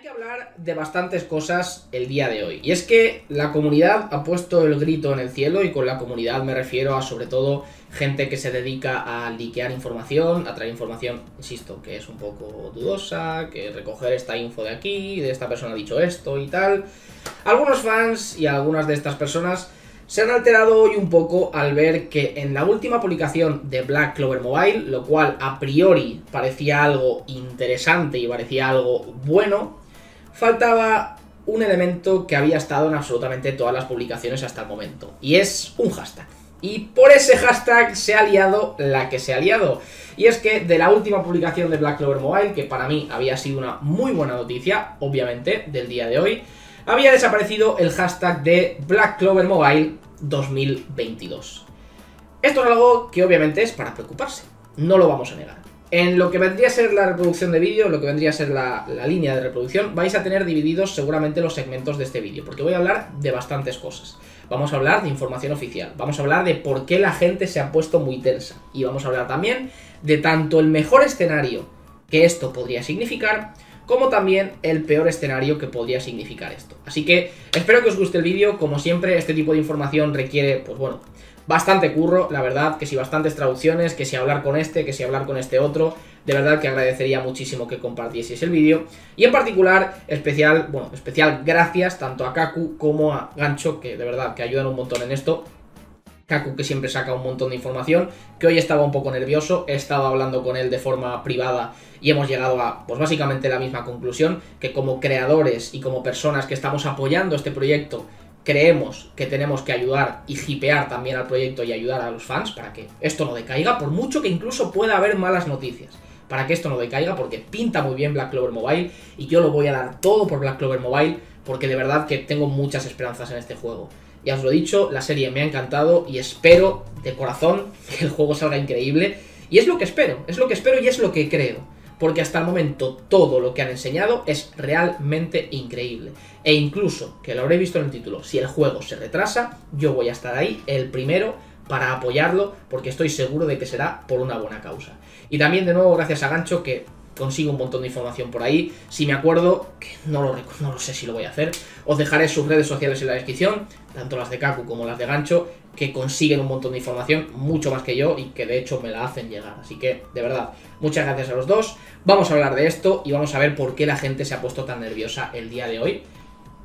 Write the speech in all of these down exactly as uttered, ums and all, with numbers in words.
Hay que hablar de bastantes cosas el día de hoy, y es que la comunidad ha puesto el grito en el cielo, y con la comunidad me refiero a sobre todo gente que se dedica a liquear información, a traer información, insisto, que es un poco dudosa, que recoger esta info de aquí, de esta persona ha dicho esto y tal. Algunos fans y algunas de estas personas se han alterado hoy un poco al ver que en la última publicación de Black Clover Mobile, lo cual a priori parecía algo interesante y parecía algo bueno, faltaba un elemento que había estado en absolutamente todas las publicaciones hasta el momento, y es un hashtag. Y por ese hashtag se ha liado la que se ha liado. Y es que de la última publicación de Black Clover Mobile, que para mí había sido una muy buena noticia, obviamente, del día de hoy, había desaparecido el hashtag de Black Clover Mobile dos mil veintidós. Esto es algo que obviamente es para preocuparse, no lo vamos a negar. En lo que vendría a ser la reproducción de vídeo, lo que vendría a ser la, la línea de reproducción, vais a tener divididos seguramente los segmentos de este vídeo, porque voy a hablar de bastantes cosas. Vamos a hablar de información oficial, vamos a hablar de por qué la gente se ha puesto muy tensa, y vamos a hablar también de tanto el mejor escenario que esto podría significar, como también el peor escenario que podría significar esto. Así que espero que os guste el vídeo. Como siempre, este tipo de información requiere, pues bueno, bastante curro, la verdad, que si bastantes traducciones, que si hablar con este, que si hablar con este otro. De verdad que agradecería muchísimo que compartieseis el vídeo. Y en particular, especial, bueno, especial gracias tanto a Kaku como a Gancho, que de verdad que ayudan un montón en esto. Kaku, que siempre saca un montón de información, que hoy estaba un poco nervioso, he estado hablando con él de forma privada y hemos llegado a, pues básicamente la misma conclusión, que como creadores y como personas que estamos apoyando este proyecto, creemos que tenemos que ayudar y hipear también al proyecto y ayudar a los fans para que esto no decaiga, por mucho que incluso pueda haber malas noticias, para que esto no decaiga, porque pinta muy bien Black Clover Mobile y yo lo voy a dar todo por Black Clover Mobile, porque de verdad que tengo muchas esperanzas en este juego. Ya os lo he dicho, la serie me ha encantado y espero de corazón que el juego salga increíble. Y es lo que espero, es lo que espero y es lo que creo. Porque hasta el momento todo lo que han enseñado es realmente increíble. E incluso, que lo habréis visto en el título, si el juego se retrasa, yo voy a estar ahí el primero para apoyarlo, porque estoy seguro de que será por una buena causa. Y también de nuevo gracias a Gancho, que consigo un montón de información por ahí. Si me acuerdo, que no lo, no lo sé si lo voy a hacer, os dejaré sus redes sociales en la descripción, tanto las de Kaku como las de Gancho, que consiguen un montón de información, mucho más que yo, y que de hecho me la hacen llegar. Así que, de verdad, muchas gracias a los dos. Vamos a hablar de esto y vamos a ver por qué la gente se ha puesto tan nerviosa el día de hoy,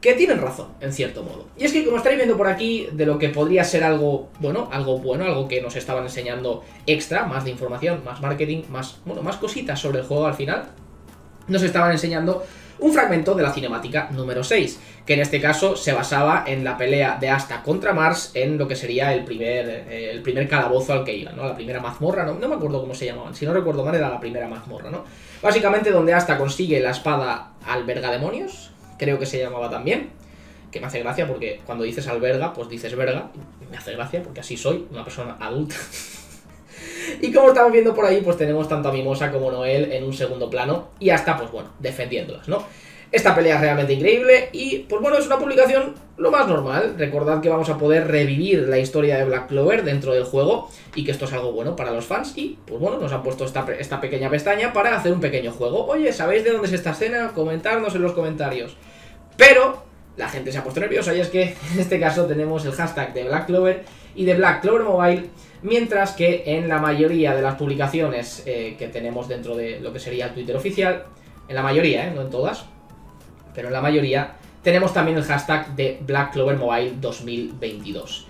que tienen razón, en cierto modo. Y es que, como estáis viendo por aquí, de lo que podría ser algo bueno, algo bueno, algo que nos estaban enseñando extra, más de información, más marketing, más, bueno, más cositas sobre el juego al final, nos estaban enseñando un fragmento de la cinemática número seis, que en este caso se basaba en la pelea de Asta contra Mars, en lo que sería el primer, eh, el primer calabozo al que iba, ¿no? La primera mazmorra, ¿no? No me acuerdo cómo se llamaban, si no recuerdo mal era la primera mazmorra, ¿no? Básicamente donde Asta consigue la espada alberga demonios, creo que se llamaba también, que me hace gracia porque cuando dices alberga, pues dices verga, me hace gracia porque así soy, una persona adulta. Y como estamos viendo por ahí, pues tenemos tanto a Mimosa como a Noelle en un segundo plano y hasta, pues bueno, defendiéndolas, ¿no? Esta pelea es realmente increíble y, pues bueno, es una publicación lo más normal. Recordad que vamos a poder revivir la historia de Black Clover dentro del juego y que esto es algo bueno para los fans y, pues bueno, nos han puesto esta, esta pequeña pestaña para hacer un pequeño juego. Oye, ¿sabéis de dónde es esta escena? Comentadnos en los comentarios. Pero la gente se ha puesto nerviosa y es que en este caso tenemos el hashtag de Black Clover y de Black Clover Mobile, mientras que en la mayoría de las publicaciones eh, que tenemos dentro de lo que sería el Twitter oficial, en la mayoría, eh, no en todas, pero en la mayoría, tenemos también el hashtag de Black Clover Mobile dos mil veintidós.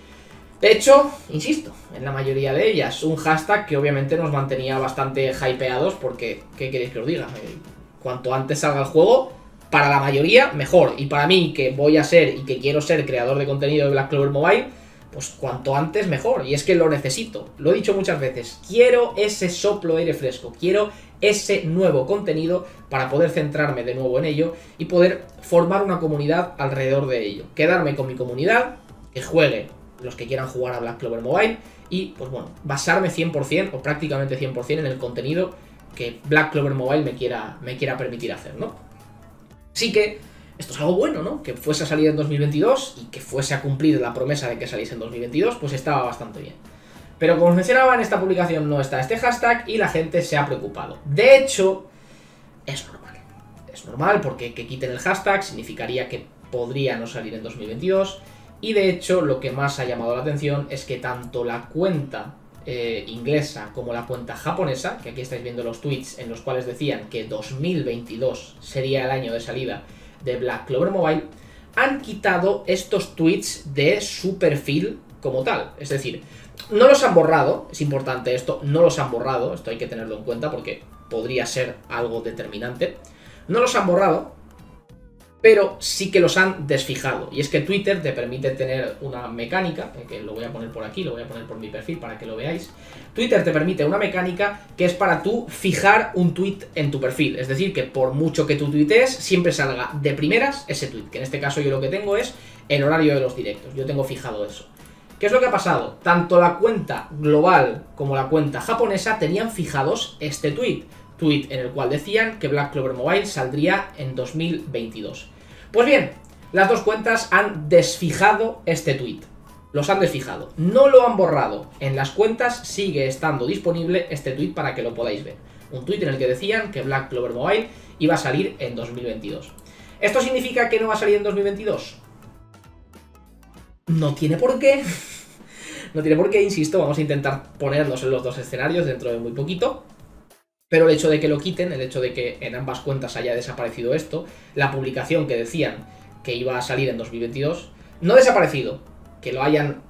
De hecho, insisto, en la mayoría de ellas, un hashtag que obviamente nos mantenía bastante hypeados porque, ¿qué queréis que os diga? Eh, cuanto antes salga el juego, para la mayoría, mejor. Y para mí, que voy a ser y que quiero ser creador de contenido de Black Clover Mobile, pues cuanto antes mejor, y es que lo necesito, lo he dicho muchas veces, quiero ese soplo de aire fresco, quiero ese nuevo contenido para poder centrarme de nuevo en ello y poder formar una comunidad alrededor de ello, quedarme con mi comunidad, que juegue los que quieran jugar a Black Clover Mobile y, pues bueno, basarme cien por cien o prácticamente cien por cien en el contenido que Black Clover Mobile me quiera, me quiera permitir hacer, ¿no? Así que esto es algo bueno, ¿no? Que fuese a salir en dos mil veintidós y que fuese a cumplir la promesa de que saliese en dos mil veintidós, pues estaba bastante bien. Pero como os mencionaba, en esta publicación no está este hashtag y la gente se ha preocupado. De hecho, es normal. es normal, porque que quiten el hashtag significaría que podría no salir en dos mil veintidós, y de hecho lo que más ha llamado la atención es que tanto la cuenta eh, inglesa como la cuenta japonesa, que aquí estáis viendo los tweets en los cuales decían que dos mil veintidós sería el año de salida de Black Clover Mobile, han quitado estos tweets de su perfil como tal. Es decir, no los han borrado, es importante esto, no los han borrado, esto hay que tenerlo en cuenta porque podría ser algo determinante. No los han borrado, pero sí que los han desfijado. Y es que Twitter te permite tener una mecánica, que lo voy a poner por aquí, lo voy a poner por mi perfil para que lo veáis. Twitter te permite una mecánica que es para tú fijar un tweet en tu perfil. Es decir, que por mucho que tú tuitees, siempre salga de primeras ese tweet. Que en este caso yo lo que tengo es el horario de los directos. Yo tengo fijado eso. ¿Qué es lo que ha pasado? Tanto la cuenta global como la cuenta japonesa tenían fijados este tweet. Tweet en el cual decían que Black Clover Mobile saldría en dos mil veintidós. Pues bien, las dos cuentas han desfijado este tweet. Los han desfijado. No lo han borrado. En las cuentas sigue estando disponible este tweet para que lo podáis ver. Un tweet en el que decían que Black Clover Mobile iba a salir en dos mil veintidós. ¿Esto significa que no va a salir en dos mil veintidós? No tiene por qué. No tiene por qué, insisto. Vamos a intentar ponerlos en los dos escenarios dentro de muy poquito. Pero el hecho de que lo quiten, el hecho de que en ambas cuentas haya desaparecido esto, la publicación que decían que iba a salir en dos mil veintidós, no ha desaparecido, que lo hayan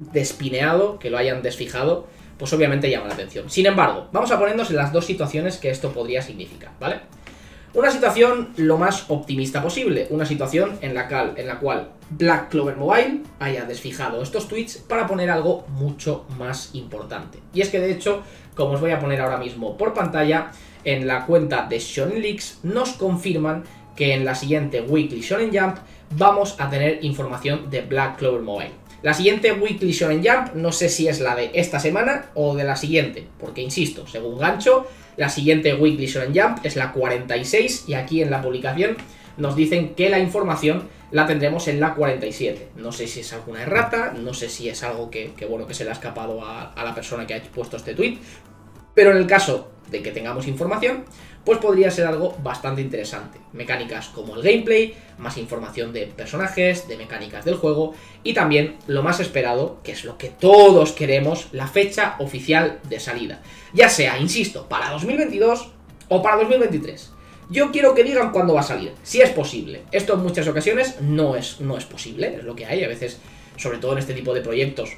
despineado, que lo hayan desfijado, pues obviamente llama la atención. Sin embargo, vamos a ponernos en las dos situaciones que esto podría significar, ¿vale? Una situación lo más optimista posible, una situación en la cual, en la cual Black Clover Mobile haya desfijado estos tweets para poner algo mucho más importante. Y es que de hecho, como os voy a poner ahora mismo por pantalla, en la cuenta de Shonen Leaks nos confirman que en la siguiente Weekly Shonen Jump vamos a tener información de Black Clover Mobile. La siguiente Weekly Shonen Jump no sé si es la de esta semana o de la siguiente, porque insisto, según Gancho, la siguiente Weekly Shonen Jump es la cuarenta y seis y aquí en la publicación nos dicen que la información la tendremos en la cuarenta y siete. No sé si es alguna errata, no sé si es algo que, que bueno, que se le ha escapado a, a la persona que ha puesto este tweet, pero en el caso de que tengamos información, pues podría ser algo bastante interesante. Mecánicas como el gameplay, más información de personajes, de mecánicas del juego y también lo más esperado, que es lo que todos queremos, la fecha oficial de salida. Ya sea, insisto, para dos mil veintidós o para dos mil veintitrés. Yo quiero que digan cuándo va a salir, si es posible. Esto en muchas ocasiones no es, no es posible, es lo que hay. A veces, sobre todo en este tipo de proyectos,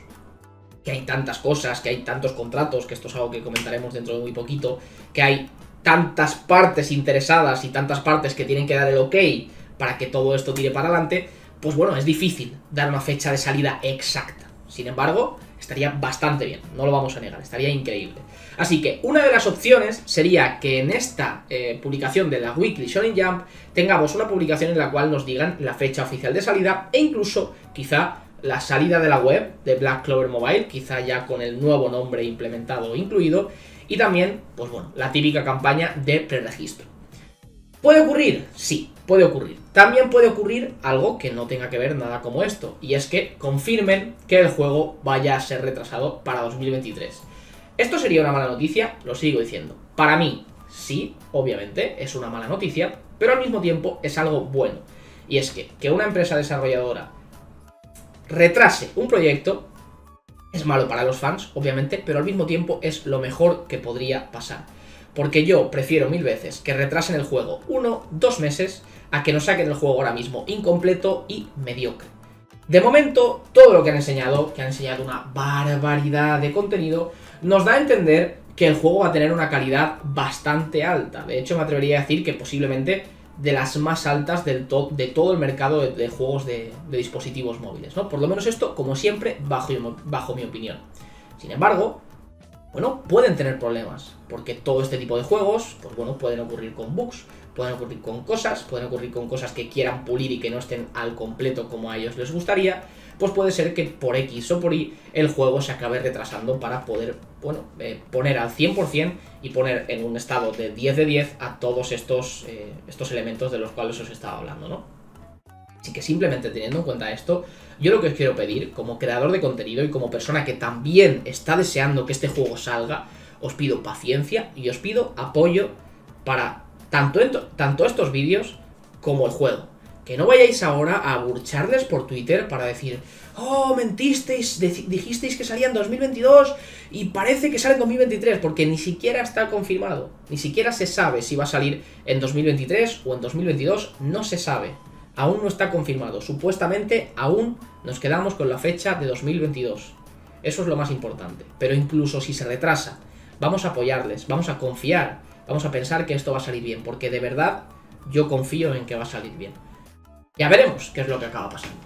que hay tantas cosas, que hay tantos contratos, que esto es algo que comentaremos dentro de muy poquito, que hay tantas partes interesadas y tantas partes que tienen que dar el ok para que todo esto tire para adelante, pues bueno, es difícil dar una fecha de salida exacta. Sin embargo, estaría bastante bien, no lo vamos a negar, estaría increíble. Así que una de las opciones sería que en esta eh, publicación de la Weekly Shonen Jump tengamos una publicación en la cual nos digan la fecha oficial de salida e incluso quizá la salida de la web de Black Clover Mobile, quizá ya con el nuevo nombre implementado o incluido, y también, pues bueno, la típica campaña de preregistro. ¿Puede ocurrir? Sí, puede ocurrir. También puede ocurrir algo que no tenga que ver nada como esto, y es que confirmen que el juego vaya a ser retrasado para dos mil veintitrés. Esto sería una mala noticia, lo sigo diciendo. Para mí, sí, obviamente, es una mala noticia, pero al mismo tiempo es algo bueno. Y es que, que una empresa desarrolladora retrase un proyecto es malo para los fans, obviamente, pero al mismo tiempo es lo mejor que podría pasar. Porque yo prefiero mil veces que retrasen el juego uno, dos meses, a que nos saquen el juego ahora mismo incompleto y mediocre. De momento, todo lo que han enseñado, que han enseñado una barbaridad de contenido, nos da a entender que el juego va a tener una calidad bastante alta. De hecho, me atrevería a decir que posiblemente de las más altas del to de todo el mercado de, de juegos de, de dispositivos móviles, ¿no? Por lo menos esto, como siempre, bajo, bajo mi opinión. Sin embargo, bueno, pueden tener problemas, porque todo este tipo de juegos, pues bueno, pueden ocurrir con bugs, pueden ocurrir con cosas, pueden ocurrir con cosas que quieran pulir y que no estén al completo como a ellos les gustaría, pues puede ser que por X o por Y el juego se acabe retrasando para poder, bueno, eh, poner al cien por cien y poner en un estado de diez de diez a todos estos, eh, estos elementos de los cuales os estaba hablando, ¿no? Así que simplemente teniendo en cuenta esto, yo lo que os quiero pedir, como creador de contenido y como persona que también está deseando que este juego salga, os pido paciencia y os pido apoyo para tanto, en tanto estos vídeos como el juego. Que no vayáis ahora a burcharles por Twitter para decir: oh, mentisteis, dijisteis que salía en dos mil veintidós y parece que sale en dos mil veintitrés, porque ni siquiera está confirmado, ni siquiera se sabe si va a salir en dos mil veintitrés o en dos mil veintidós, no se sabe, aún no está confirmado, supuestamente aún nos quedamos con la fecha de dos mil veintidós, eso es lo más importante, pero incluso si se retrasa, vamos a apoyarles, vamos a confiar, vamos a pensar que esto va a salir bien, porque de verdad yo confío en que va a salir bien. Ya veremos qué es lo que acaba pasando.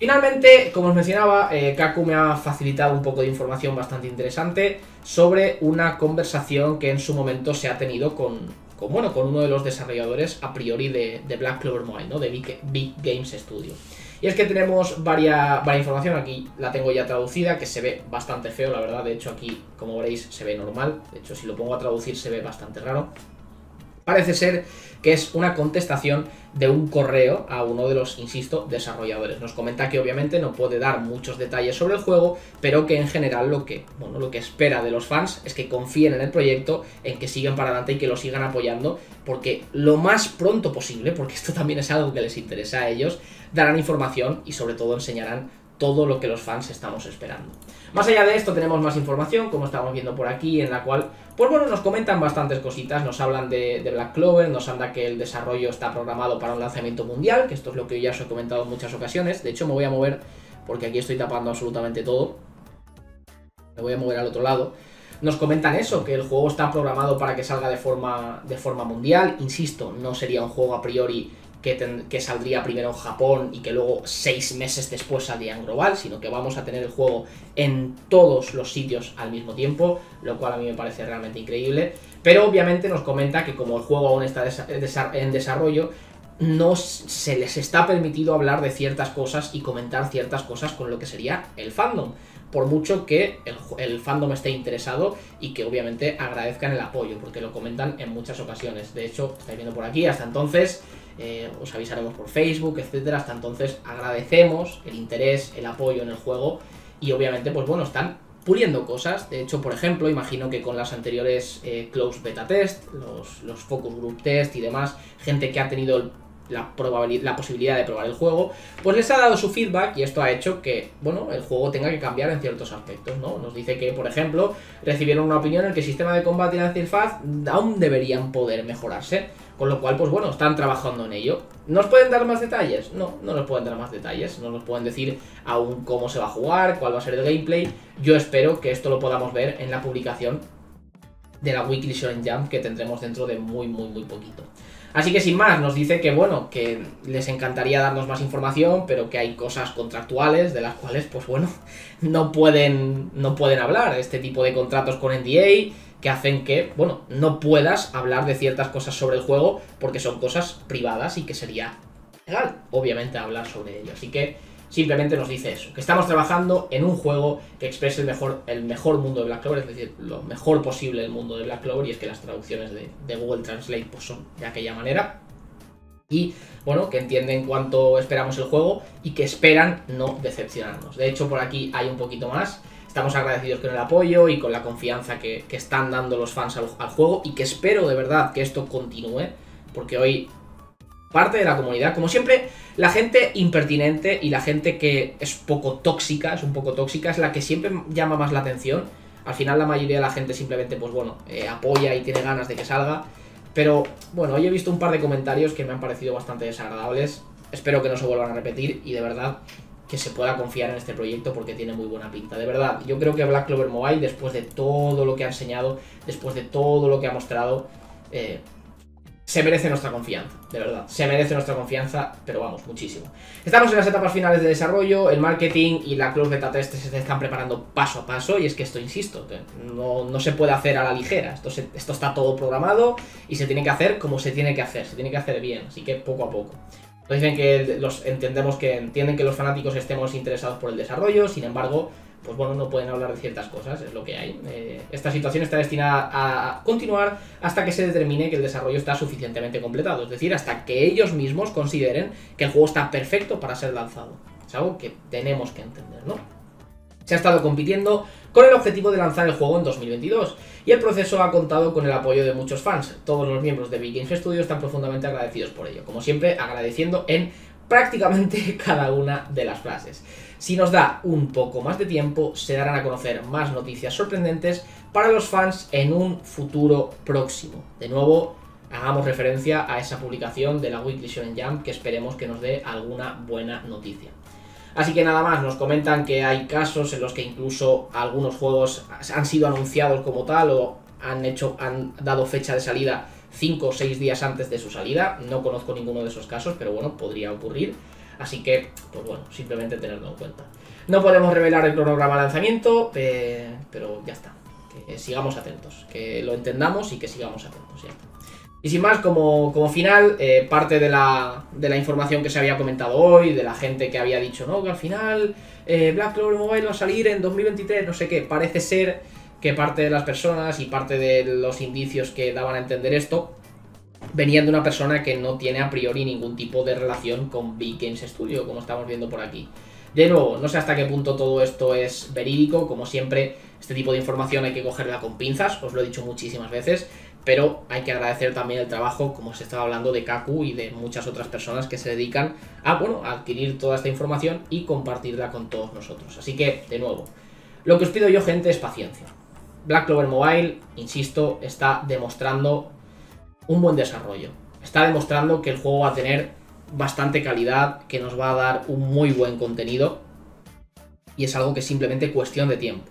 Finalmente, como os mencionaba, eh, Kaku me ha facilitado un poco de información bastante interesante sobre una conversación que en su momento se ha tenido con, con, bueno, con uno de los desarrolladores a priori de, de Black Clover Mobile, ¿no? De Big Games Studio. Y es que tenemos varias, varias información, aquí la tengo ya traducida, que se ve bastante feo, la verdad, de hecho aquí, como veréis, se ve normal, de hecho si lo pongo a traducir se ve bastante raro. Parece ser que es una contestación de un correo a uno de los, insisto, desarrolladores. Nos comenta que obviamente no puede dar muchos detalles sobre el juego, pero que en general lo que, bueno, lo que espera de los fans es que confíen en el proyecto, en que sigan para adelante y que lo sigan apoyando, porque lo más pronto posible, porque esto también es algo que les interesa a ellos, darán información y sobre todo enseñarán todo lo que los fans estamos esperando. Más allá de esto tenemos más información, como estamos viendo por aquí, en la cual, pues bueno, nos comentan bastantes cositas, nos hablan de, de Black Clover, nos habla que el desarrollo está programado para un lanzamiento mundial, que esto es lo que ya os he comentado en muchas ocasiones, de hecho me voy a mover, porque aquí estoy tapando absolutamente todo, me voy a mover al otro lado. Nos comentan eso, que el juego está programado para que salga de forma, de forma mundial, insisto, no sería un juego a priori Que, ten, que saldría primero en Japón y que luego seis meses después saldría en global, sino que vamos a tener el juego en todos los sitios al mismo tiempo, lo cual a mí me parece realmente increíble. Pero obviamente nos comenta que como el juego aún está en desarrollo, no se les está permitido hablar de ciertas cosas y comentar ciertas cosas con lo que sería el fandom, por mucho que el, el fandom esté interesado y que obviamente agradezcan el apoyo, porque lo comentan en muchas ocasiones. De hecho, estáis viendo por aquí, hasta entonces... Eh, os avisaremos por Facebook, etcétera. Hasta entonces agradecemos el interés, el apoyo en el juego y obviamente, pues bueno, están puliendo cosas. De hecho, por ejemplo, imagino que con las anteriores eh, Close Beta Test, los, los Focus Group Test y demás, gente que ha tenido la, probabilidad, la posibilidad de probar el juego, pues les ha dado su feedback y esto ha hecho que, bueno, el juego tenga que cambiar en ciertos aspectos, ¿no? Nos dice que, por ejemplo, recibieron una opinión en que el sistema de combate y la interfaz aún deberían poder mejorarse. Con lo cual, pues bueno, están trabajando en ello. ¿Nos pueden dar más detalles? No, no nos pueden dar más detalles. No nos pueden decir aún cómo se va a jugar, cuál va a ser el gameplay. Yo espero que esto lo podamos ver en la publicación de la Weekly Shonen Jump que tendremos dentro de muy, muy, muy poquito. Así que sin más, nos dice que, bueno, que les encantaría darnos más información, pero que hay cosas contractuales de las cuales, pues bueno, no pueden, no pueden hablar. Este tipo de contratos con N D A... que hacen que, bueno, no puedas hablar de ciertas cosas sobre el juego porque son cosas privadas y que sería legal, obviamente, hablar sobre ello. Así que simplemente nos dice eso, que estamos trabajando en un juego que exprese el mejor, el mejor mundo de Black Clover, es decir, lo mejor posible del mundo de Black Clover, y es que las traducciones de, de Google Translate pues son de aquella manera. Y, bueno, que entienden cuánto esperamos el juego y que esperan no decepcionarnos. De hecho, por aquí hay un poquito más. Estamos agradecidos con el apoyo y con la confianza que, que están dando los fans al, al juego y que espero de verdad que esto continúe, porque hoy parte de la comunidad, como siempre, la gente impertinente y la gente que es poco tóxica, es un poco tóxica, es la que siempre llama más la atención. Al final la mayoría de la gente simplemente, pues bueno, eh, apoya y tiene ganas de que salga, pero bueno, hoy he visto un par de comentarios que me han parecido bastante desagradables, espero que no se vuelvan a repetir y de verdad... que se pueda confiar en este proyecto porque tiene muy buena pinta. De verdad, yo creo que Black Clover Mobile, después de todo lo que ha enseñado, después de todo lo que ha mostrado, eh, se merece nuestra confianza, de verdad. Se merece nuestra confianza, pero vamos, muchísimo. Estamos en las etapas finales de desarrollo, el marketing y la Close Beta Test se están preparando paso a paso, y es que esto, insisto, que no, no se puede hacer a la ligera. Esto, se, esto está todo programado y se tiene que hacer como se tiene que hacer, se tiene que hacer bien, así que poco a poco. Nos dicen que los entendemos que entienden que los fanáticos estemos interesados por el desarrollo, sin embargo, pues bueno, no pueden hablar de ciertas cosas, es lo que hay. Eh, esta situación está destinada a continuar hasta que se determine que el desarrollo está suficientemente completado, es decir, hasta que ellos mismos consideren que el juego está perfecto para ser lanzado. Es algo que tenemos que entender, ¿no? Se ha estado compitiendo con el objetivo de lanzar el juego en dos mil veintidós, y el proceso ha contado con el apoyo de muchos fans. Todos los miembros de Big Games Studio están profundamente agradecidos por ello, como siempre agradeciendo en prácticamente cada una de las frases. Si nos da un poco más de tiempo, se darán a conocer más noticias sorprendentes para los fans en un futuro próximo. De nuevo, hagamos referencia a esa publicación de la Weekly Shonen Jump, que esperemos que nos dé alguna buena noticia. Así que nada más, nos comentan que hay casos en los que incluso algunos juegos han sido anunciados como tal o han, hecho, han dado fecha de salida cinco o seis días antes de su salida. No conozco ninguno de esos casos, pero bueno, podría ocurrir. Así que, pues bueno, simplemente tenerlo en cuenta. No podemos revelar el cronograma de lanzamiento, eh, pero ya está. Que sigamos atentos, que lo entendamos y que sigamos atentos, ya está. Y sin más, como, como final, eh, parte de la, de la información que se había comentado hoy, de la gente que había dicho, no, que al final eh, Black Clover Mobile va a salir en dos mil veintitrés, no sé qué. Parece ser que parte de las personas y parte de los indicios que daban a entender esto venían de una persona que no tiene a priori ningún tipo de relación con Big Games Studio, como estamos viendo por aquí. De nuevo, no sé hasta qué punto todo esto es verídico. Como siempre, este tipo de información hay que cogerla con pinzas, os lo he dicho muchísimas veces, pero hay que agradecer también el trabajo, como se estaba hablando, de Kaku y de muchas otras personas que se dedican a, bueno, a adquirir toda esta información y compartirla con todos nosotros. Así que, de nuevo, lo que os pido yo, gente, es paciencia. Black Clover Mobile, insisto, está demostrando un buen desarrollo. Está demostrando que el juego va a tener bastante calidad, que nos va a dar un muy buen contenido, y es algo que es simplemente cuestión de tiempo.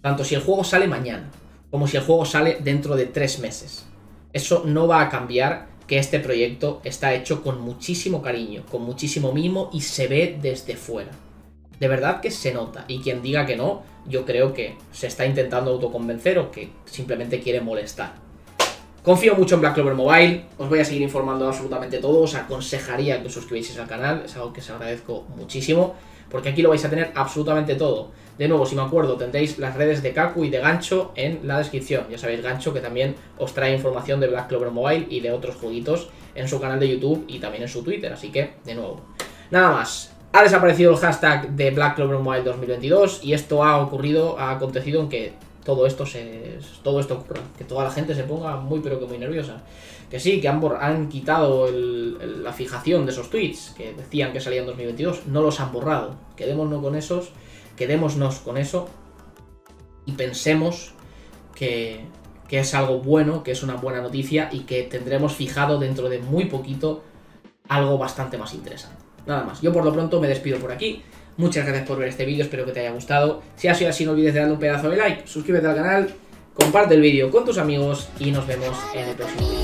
Tanto si el juego sale mañana como si el juego sale dentro de tres meses. Eso no va a cambiar que este proyecto está hecho con muchísimo cariño, con muchísimo mimo, y se ve desde fuera. De verdad que se nota, y quien diga que no, yo creo que se está intentando autoconvencer o que simplemente quiere molestar. Confío mucho en Black Clover Mobile, os voy a seguir informando de absolutamente todo, os aconsejaría que os suscribieseis al canal, es algo que os agradezco muchísimo, porque aquí lo vais a tener absolutamente todo. De nuevo, si me acuerdo, tendréis las redes de Kaku y de Gancho en la descripción. Ya sabéis, Gancho, que también os trae información de Black Clover Mobile y de otros jueguitos en su canal de YouTube y también en su Twitter, así que, de nuevo, nada más. Ha desaparecido el hashtag de Black Clover Mobile dos mil veintidós y esto ha ocurrido, ha acontecido en que todo esto se todo esto ocurra, que toda la gente se ponga muy pero que muy nerviosa, que sí, que han, han quitado el, el, la fijación de esos tweets que decían que salían en dos mil veintidós, no los han borrado. Quedémonos con esos, quedémonos con eso y pensemos que, que es algo bueno, que es una buena noticia y que tendremos fijado dentro de muy poquito algo bastante más interesante. Nada más, yo por lo pronto me despido por aquí. Muchas gracias por ver este vídeo, espero que te haya gustado. Si ha sido así, no olvides de darle un pedazo de like, suscríbete al canal, comparte el vídeo con tus amigos y nos vemos en el próximo vídeo.